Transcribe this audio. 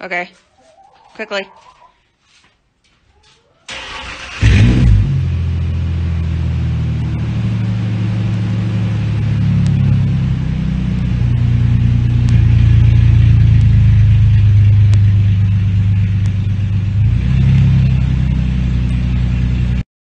Okay. Quickly.